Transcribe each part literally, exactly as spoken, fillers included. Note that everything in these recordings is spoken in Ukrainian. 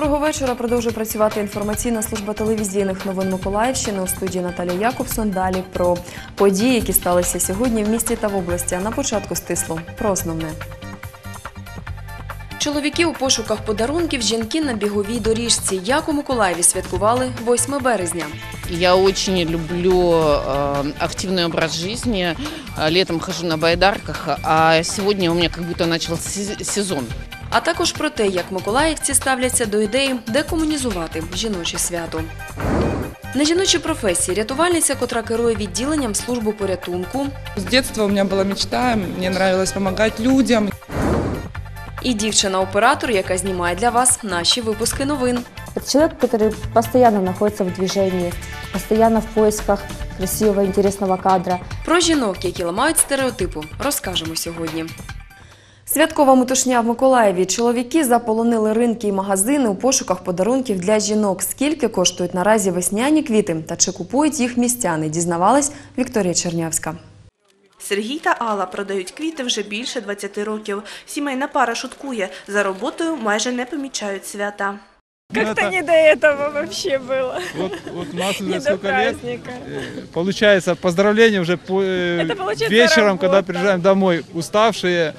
Доброго вечора. Продовжує працювати інформаційна служба телевізійних новин Миколаївщини. У студії Наталя Якобсон. Далі про події, які сталися сьогодні в місті та в області. А на початку стисло про основне. Чоловіки у пошуках подарунків, жінки на біговій доріжці. Як у Миколаєві святкували восьме березня. Я очень люблю активный образ жизни. Летом хожу на байдарках, а сегодня у меня как будто начался сезон. А також про те, як миколаївці ставляться до ідеї декомунізувати жіноче свято. На жіночій професії – рятувальниця, котра керує відділенням служби порятунку. З дитинства у мене була мрія, мені подобалося допомагати людям. І дівчина-оператор, яка знімає для вас наші випуски новин. Чоловік, який постійно знаходиться в движенні, постійно в пошуках красивого, цікавого кадру. Про жінок, які ламають стереотипи, розкажемо сьогодні. Святкова метушня в Миколаєві. Чоловіки заполонили ринки і магазини у пошуках подарунків для жінок. Скільки коштують наразі весняні квіти та чи купують їх містяни, дізнавалась Вікторія Чернявська. Сергій та Алла продають квіти вже більше двадцяти років. Сімейна пара шуткує, за роботою майже не помічають свята. Как-то не до этого вообще было. Вот, вот у нас уже сколько лет. Получается, поздравление уже вечером, когда приезжаем домой, уставшие,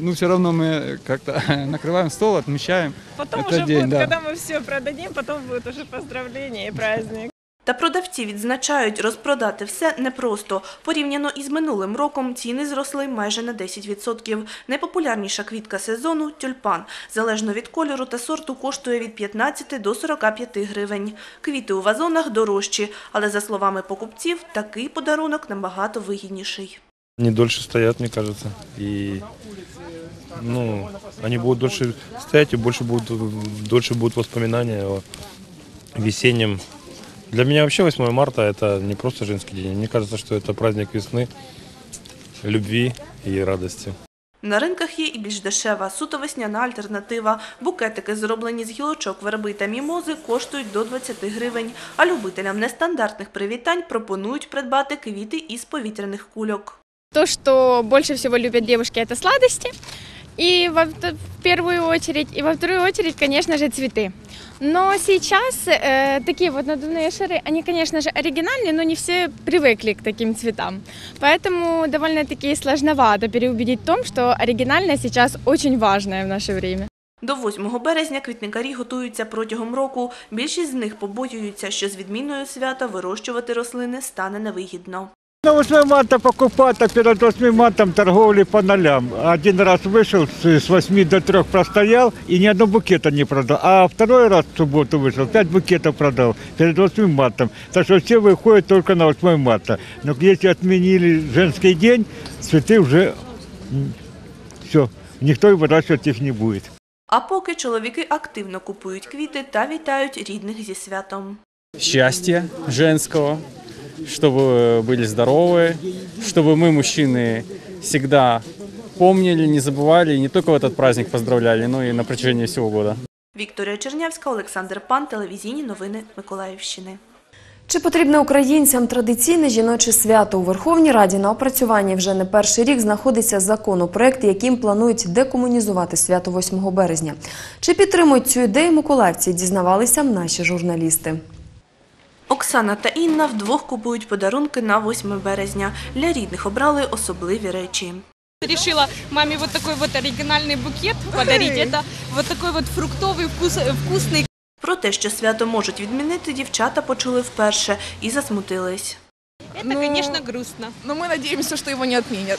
ну все равно мы как-то накрываем стол, отмечаем этот день. Когда мы все продадим, потом будет уже поздравление и праздник. Та продавці відзначають, розпродати все непросто. Порівняно із минулим роком ціни зросли майже на десять відсотків. Найпопулярніша квітка сезону – тюльпан. Залежно від кольору та сорту коштує від п'ятнадцяти до сорока п'яти гривень. Квіти у вазонах дорожчі, але, за словами покупців, такий подарунок набагато вигідніший. Вони довше стоять, мені кажеться. Вони будуть довше стояти і довше будуть воспоминання о весеннім. Для меня вообще восьмое марта – это не просто женский день. Мне кажется, что это праздник весны, любви и радости. На ринках є і більш дешева, суто весняна альтернатива. Букетики, зроблені з гілочок верби та мімози, коштують до двадцяти гривень. А любителям нестандартних привітань пропонують придбати квіти із повітряних кульок. То, що більше всього люблять дівчатки – це сладості. И в первую очередь, и во вторую очередь, конечно же, цветы. Но сейчас э, такие вот надувные шары, они, конечно же, оригинальные, но не все привыкли к таким цветам. Поэтому довольно-таки сложновато переубедить в том, что оригинальное сейчас очень важное в наше время. До восьмого березня квітникарі готуються протягом року. Більшість з них побоюються, що з відміною свята вирощувати рослини стане невигідно. На восьме марта покупать, а перед восьмым мартом торговли по нолям. Один раз вышел, с восьми до трёх простоял и ни одного букета не продал. А второй раз в субботу вышел, пять букетов продал перед восьмым мартом. Так что все выходят только на восьмое марта. Но если отменили женский день, цветы уже все, никто и выращивать их не будет. А поки чоловіки активно купують квіти та вітають рідних зі святом. Щастя женського. Чтобы были здоровы, чтобы мы, мужчины, всегда помнили, не забывали и не только в этот праздник поздравляли, но и на протяжении всего года. Вікторія Чернявська, Олександр Пан, телевізійні новини Миколаївщини. Чи потрібне українцям традиційне жіноче свято? У Верховній Раді на опрацюванні вже не перший рік знаходиться законопроект, яким планують декомунізувати свято восьмого березня. Чи підтримують цю ідею миколаївці, дізнавалися наші журналісти. Оксана та Інна вдвох купують подарунки на восьме березня. Для рідних обрали особливі речі. Решила мамі ось такий оригінальний букет подарити, ось такий фруктовий, вкусний. Про те, що свято можуть відмінити, дівчата почули вперше і засмутились. Це, звісно, грустно. Але ми сподіваємося, що його не відмінять.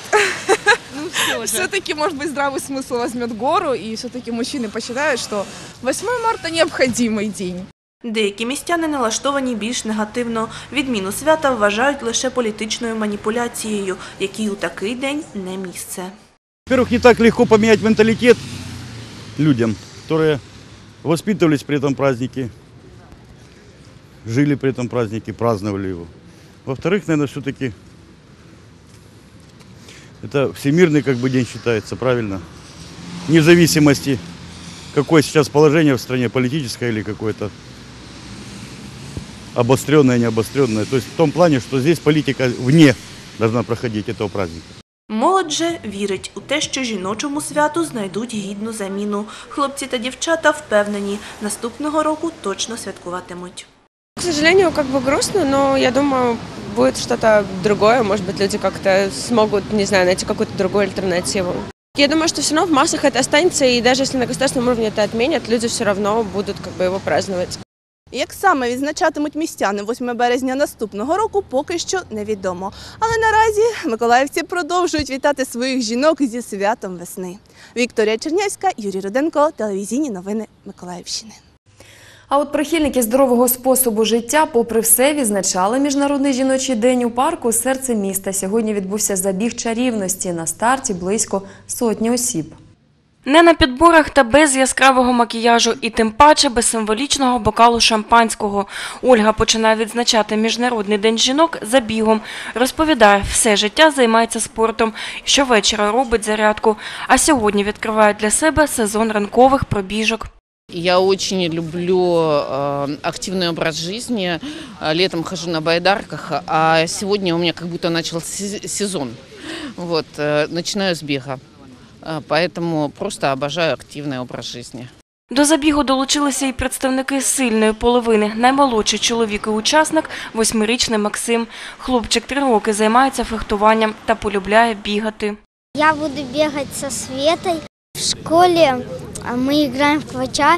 Все-таки, может быть, здравый смысл возьмет гору, и все-таки мужчины посчитают, что восьмое марта – необходимый день. Деякі містяни налаштовані більш негативно. Відміну свята вважають лише політичною маніпуляцією, якій у такий день не місце. Во-первых, не так легко поміняти менталітет людям, які воспитувалися при цьому празднику, жили при цьому празднику, празднували його. Во-вторых, мабуть, все-таки це всемирний день вважається, правильно? Незалежності, яке зараз положення в країні, політичне або якесь. Обостренная, необостренная. То есть в том плане, что здесь политика вне должна проходить этого праздника. Молодь же вірить у те, що жіночому святу знайдуть гідну заміну. Хлопці та дівчата впевнені, наступного року точно святкуватимуть. К сожалению, как бы грустно, но я думаю, будет что-то другое. Может быть, люди как-то смогут, не знаю, найти какую-то другую альтернативу. Я думаю, что все равно в массах это останется, и даже если на государственном уровне это отменят, люди все равно будут как бы его праздновать. Як саме відзначатимуть містяни восьме березня наступного року, поки що невідомо. Але наразі миколаївці продовжують вітати своїх жінок зі святом весни. Вікторія Чернявська, Юрій Руденко, телевізійні новини Миколаївщини. А от прихильники здорового способу життя, попри все, відзначали Міжнародний жіночий день у парку «Серце міста». Сьогодні відбувся забіг чарівності. На старті близько сотні осіб. Не на підборах та без яскравого макіяжу і тим паче без символічного бокалу шампанського. Ольга починає відзначати Міжнародний день жінок забігом. Розповідає, все життя займається спортом, щовечора робить зарядку. А сьогодні відкриває для себе сезон ранкових пробіжок. Я очень люблю активный образ жизни. Летом хожу на байдарках, а сегодня у меня как будто начался сезон. Вот, начинаю с бега. Поэтому просто обожаю активный образ жизни. До забігу долучилися і представники сильної половини. Наймолодший чоловік і учасник – восьмирічний Максим. Хлопчик три роки займається фехтуванням та полюбляє бігати. Я буду бігати зі Світою. В школі ми граємо в квача,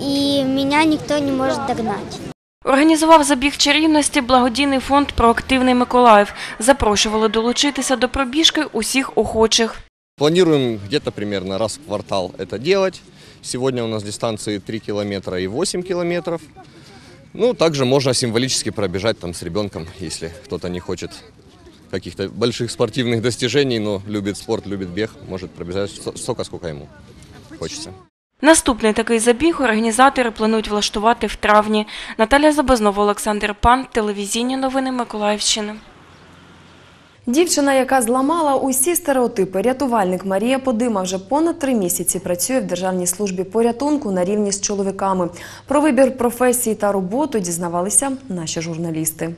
і мене ніхто не може догнати. Організував забіг чарівності благодійний фонд «Проактивний Миколаїв». Запрошували долучитися до пробіжки усіх охочих. Планируем где-то примерно раз в квартал это делать. Сегодня у нас дистанции три километра и восемь километров. Ну, также можно символически пробежать там с ребенком, если кто-то не хочет каких-то больших спортивных достижений, но любит спорт, любит бег, может пробежать столько, сколько ему хочется. Наступний такий забіг організатори планують влаштувати в травні. Наталя Забезнова, Олександр Пан, телевізійні новини Миколаївщини. Дівчина, яка зламала усі стереотипи. Рятувальник Марія Подима вже понад три місяці працює в Державній службі порятунку на рівні з чоловіками. Про вибір професії та роботу дізнавалися наші журналісти.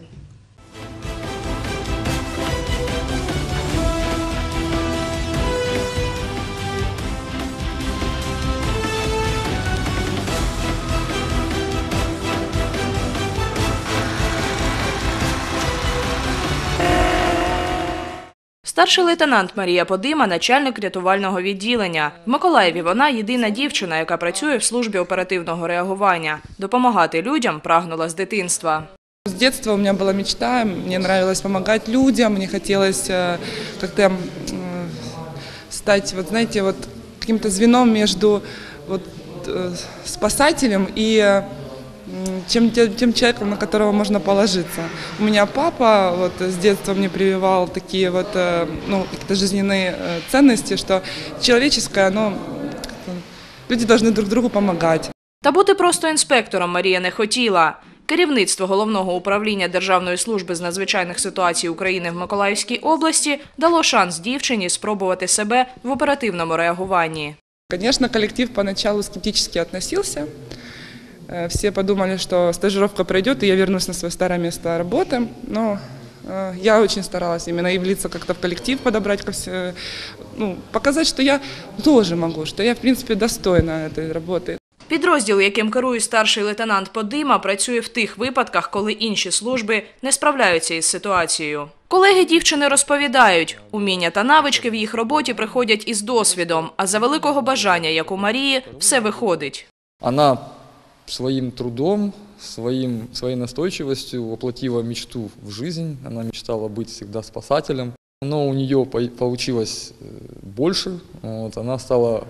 Старший лейтенант Марія Подима – начальник рятувального відділення. В Миколаєві вона – єдина дівчина, яка працює в службі оперативного реагування. Допомагати людям прагнула з дитинства. С детства у меня была мечта, мне нравилось помогать людям, мне хотелось как-то стать, вот знаете, вот каким-то звеном между вот спасателем и Чем, тем человеком, на которого можно положиться. У меня папа вот, с детства мне прививал такие вот, ну, какие-то жизненные ценности, что человеческое, оно, люди должны друг другу помогать. Та бути просто інспектором Марія не хотіла. Керівництво Головного управління Державної служби з надзвичайних ситуацій України в Миколаївській області дало шанс дівчині спробувати себе в оперативному реагуванні. Конечно, колектив поначалу скептически относился. Все подумали, что стажировка пройдет, и я вернусь на свое старое место работы. Но я очень старалась именно и влиться как-то в коллектив, подобрать, ну, показать, что я тоже могу, что я, в принципе, достойна этой работы. Підрозділ, яким керує старший лейтенант Подима, працює в тих випадках, коли інші служби не справляються із ситуацією. Колеги дівчини розповідають, уміння та навички в їх роботі приходять із досвідом, а за великого бажання, як у Марії, все виходить. Вона своим трудом, своим, своей настойчивостью воплотила мечту в жизнь. Она мечтала быть всегда спасателем. Но у нее получилось больше. Вот, она стала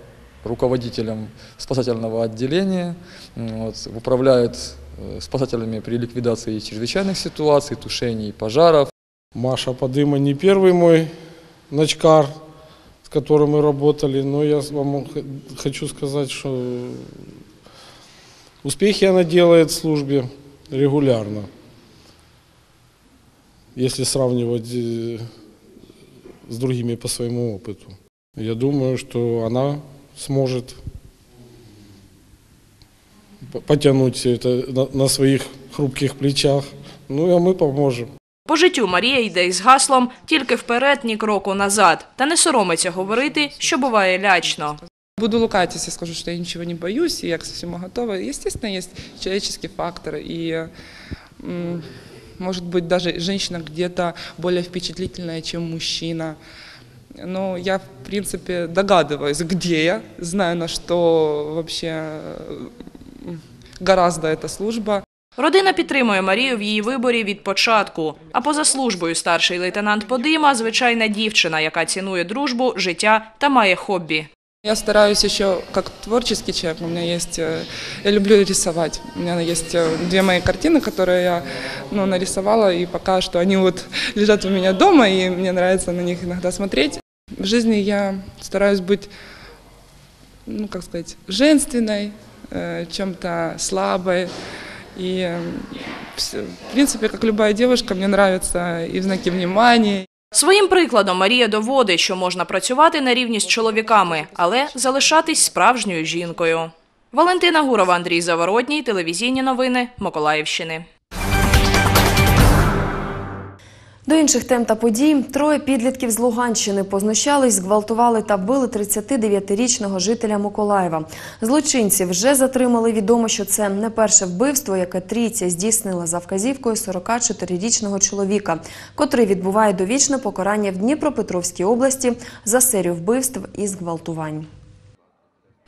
руководителем спасательного отделения. Вот, управляет спасателями при ликвидации чрезвычайных ситуаций, тушении пожаров. Маша Подыма не первый мой ночкар, с которым мы работали. Но я вам хочу сказать, что... Успехи она делает в службе регулярно, если сравнивать с другими по своему опыту. Я думаю, что она сможет потянуть все это на своих хрупких плечах, ну а мы поможем. По життю Марія йде із гаслом «Тільки вперед, ні кроку назад». Та не соромиться говорити, що буває лячно. Буду лукавить, если скажу, что я ничего не боюсь, и я ко всему готова. Естественно, есть человеческий фактор, и, может быть, даже женщина где-то более впечатлительная, чем мужчина. Но я, в принципе, догадываюсь, где я, знаю, на что вообще гораздо эта служба. Родина підтримує Марію в її виборі від початку. А поза службою старший лейтенант Подима – звичайна дівчина, яка цінує дружбу, життя та має хобі. Я стараюсь еще как творческий человек, у меня есть, я люблю рисовать, у меня есть две мои картины, которые я ну, нарисовала, и пока что они вот лежат у меня дома, и мне нравится на них иногда смотреть. В жизни я стараюсь быть, ну как сказать, женственной, чем-то слабой, и в принципе, как любая девушка, мне нравится и в знаке внимания. Своїм прикладом Марія доводить, що можна працювати на рівні з чоловіками, але залишатись справжньою жінкою. Валентина Гурова, Андрій Заворотній, телевізійні новини Миколаївщини. До інших тем та подій. Троє підлітків з Луганщини познущались, зґвалтували та били тридцятидев'ятирічного жителя Миколаєва. Злочинці вже затримали. Відомо, що це не перше вбивство, яке трійця здійснила за вказівкою сорокачотирирічного чоловіка, котрий відбуває довічне покарання в Дніпропетровській області за серію вбивств і зґвалтувань.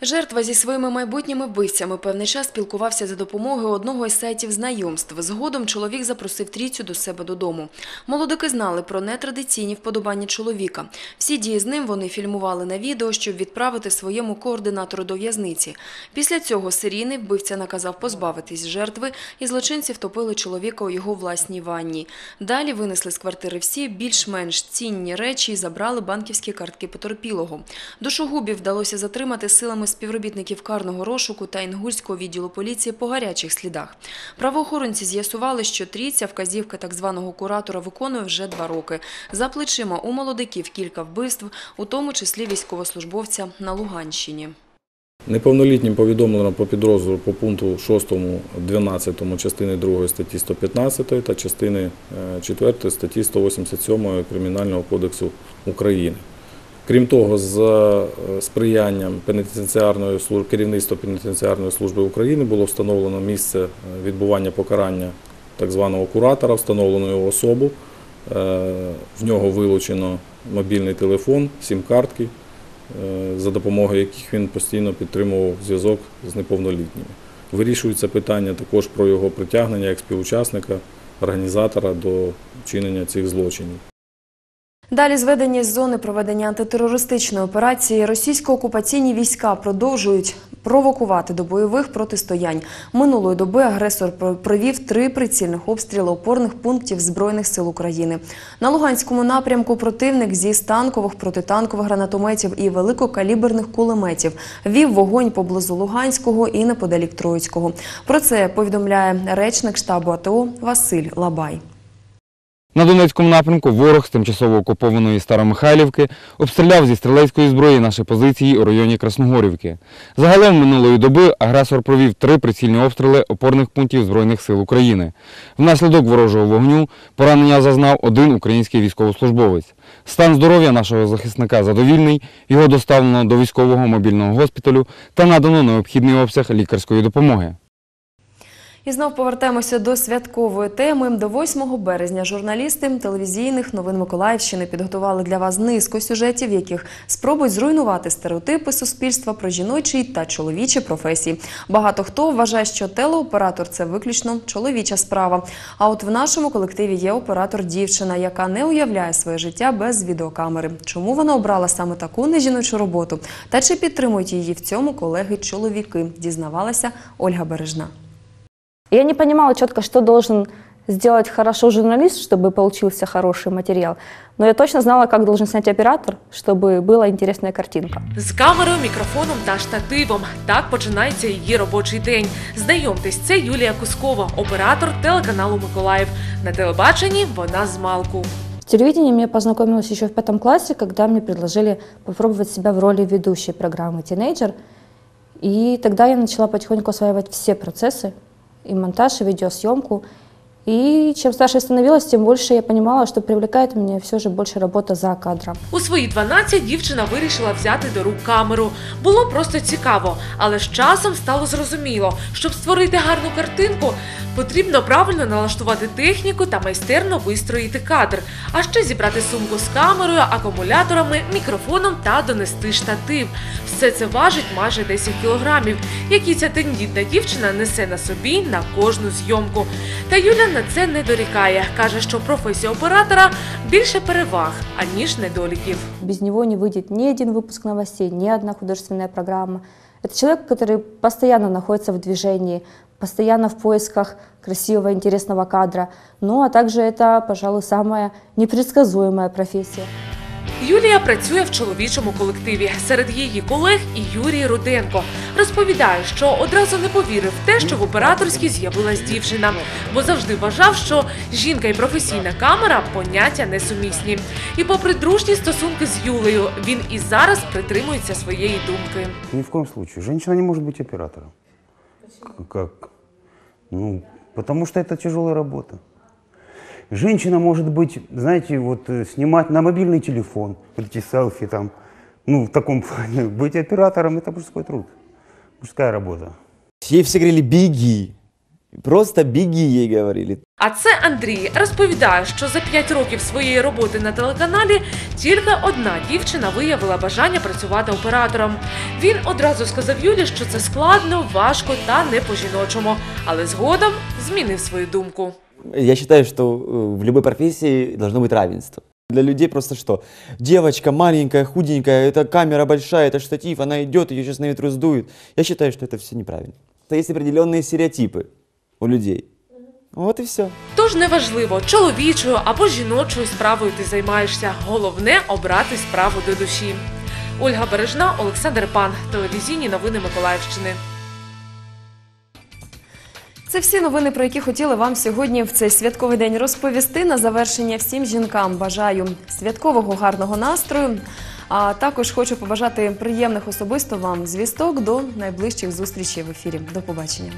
Жертва зі своїми майбутніми вбивцями певний час спілкувався за допомогою одного із сайтів знайомств. Згодом чоловік запросив трійцю до себе додому. Молодики знали про нетрадиційні вподобання чоловіка. Всі дії з ним вони фільмували на відео, щоб відправити своєму координатору до в'язниці. Після цього серійний вбивця наказав позбавитись жертви, і злочинці втопили чоловіка у його власній ванні. Далі винесли з квартири всі більш-менш цінні речі і забрали банківські картки потерпілого. Душогубів вдалося затримати силами співробітників карного розшуку та Інгульського відділу поліції по гарячих слідах. Правоохоронці з'ясували, що трійця вказівка так званого куратора виконує вже два роки. За плечима у молодиків кілька вбивств, у тому числі військовослужбовця на Луганщині. Неповнолітнім повідомлено про підозру по пункту шостому дванадцятому частини другої статті сто п'ятнадцять та частини четвертої статті сто вісімдесят сім Кримінального кодексу України. Крім того, за сприянням пенітенціарної служби, керівництва пенітенціарної служби України було встановлено місце відбування покарання так званого куратора, встановлено його особу, в нього вилучено мобільний телефон, сім-картки, за допомогою яких він постійно підтримував зв'язок з неповнолітніми. Вирішується питання також про його притягнення як співучасника, організатора до вчинення цих злочинів. Далі зведені з зони проведення антитерористичної операції російсько-окупаційні війська продовжують провокувати до бойових протистоянь. Минулої доби агресор провів три прицільних обстріли опорних пунктів Збройних сил України. На Луганському напрямку противник зі станкових, протитанкових гранатометів і великокаліберних кулеметів вів вогонь поблизу Луганського і неподалік Троїцького. Про це повідомляє речник штабу А Те О Василь Лабай. На Донецькому напрямку ворог з тимчасово окупованої Старомихайлівки обстріляв зі стрілецької зброї наші позиції у районі Красногорівки. Загалом минулої доби агресор провів три прицільні обстріли опорних пунктів Збройних сил України. Внаслідок ворожого вогню поранення зазнав один український військовослужбовець. Стан здоров'я нашого захисника задовільний, його доставлено до військового мобільного госпіталю та надано необхідний обсяг лікарської допомоги. І знов повертаємося до святкової теми. До восьмого березня журналісти телевізійних новин Миколаївщини підготували для вас низку сюжетів, в яких спробують зруйнувати стереотипи суспільства про жіночі та чоловічі професії. Багато хто вважає, що телеоператор – це виключно чоловіча справа. А от в нашому колективі є оператор-дівчина, яка не уявляє своє життя без відеокамери. Чому вона обрала саме таку нежіночу роботу? Та чи підтримують її в цьому колеги-чоловіки? Дізнавалася Ольга Бережна. Я не понимала четко, что должен сделать хорошо журналист, чтобы получился хороший материал. Но я точно знала, как должен снять оператор, чтобы была интересная картинка. З камерою, мікрофоном та штативом. Так починається її робочий день. Знайомтесь, це Юлія Кускова, оператор телеканалу «Миколаїв». На телебаченні вона з малку. С телевидением я познакомилась еще в пятом классе, когда мне предложили попробовать себя в роли ведущей программы «Тинейджер». И тогда я начала потихоньку осваивать все процессы. И монтаж, и видеосъемку, И чем старше становилась, тем больше я понимала, что привлекает меня все же больше работа за кадром. У свої дванадцять дівчина вирішила взяти до рук камеру. Було просто цікаво, але з часом стало зрозуміло, щоб створити гарну картинку, потрібно правильно налаштувати техніку та майстерно вистроїти кадр, а ще зібрати сумку з камерою, акумуляторами, мікрофоном та донести штатив. Все це важить майже десять кілограмів, які ця тендітна дівчина несе на собі на кожну зйомку. Та Юля на це не дорікає. Каже, що професія оператора більше переваг, аніж недоліків. Без нього не вийде ні один випуск новостей, ні одна художественна програма. Це чоловік, який постійно знаходиться в движенні, постоянно в поисках красивого, интересного кадра. Ну, а также это, пожалуй, самая непредсказуемая профессия. Юлія працює в чоловічому колективі. Серед її колег і Юрій Руденко. Розповідає, що одразу не повірив в те, що в операторській з'явилась дівчина, бо завжди вважав, що жінка і професійна камера – поняття несумісні. І попри дружні стосунки з Юлею, він і зараз притримується своєї думки. Ні в якому випадку. Жінка не може бути оператором. Как? Ну, потому что это тяжелая работа. Женщина может быть, знаете, вот снимать на мобильный телефон, вот эти селфи там, ну, в таком плане. Быть оператором – это мужской труд, мужская работа. Ей все говорили «беги». Просто біги, їй говорили. А це Андрій. Розповідає, що за п'ять років своєї роботи на телеканалі тільки одна дівчина виявила бажання працювати оператором. Він одразу сказав Юлі, що це складно, важко та не по-жіночому. Але згодом змінив свою думку. Я вважаю, що в будь-якій професії має бути рівенство. Для людей просто что? Девочка маленькая, худенькая, это камера большая, это штатив, она идет, ее сейчас на ветру сдует. Я считаю, что это все неправильно. Есть определенные стереотипы у людей. От і все. Тож неважливо, чоловічою або жіночою справою ти займаєшся. Головне – обрати справу до душі. Ольга Бережна, Олександр Пан. Телевізійні новини Миколаївщини. Це всі новини, про які хотіли вам сьогодні в цей святковий день розповісти. На завершення всім жінкам бажаю святкового гарного настрою. А також хочу побажати приємних особисто вам звісток. До найближчих зустрічей в ефірі. До побачення.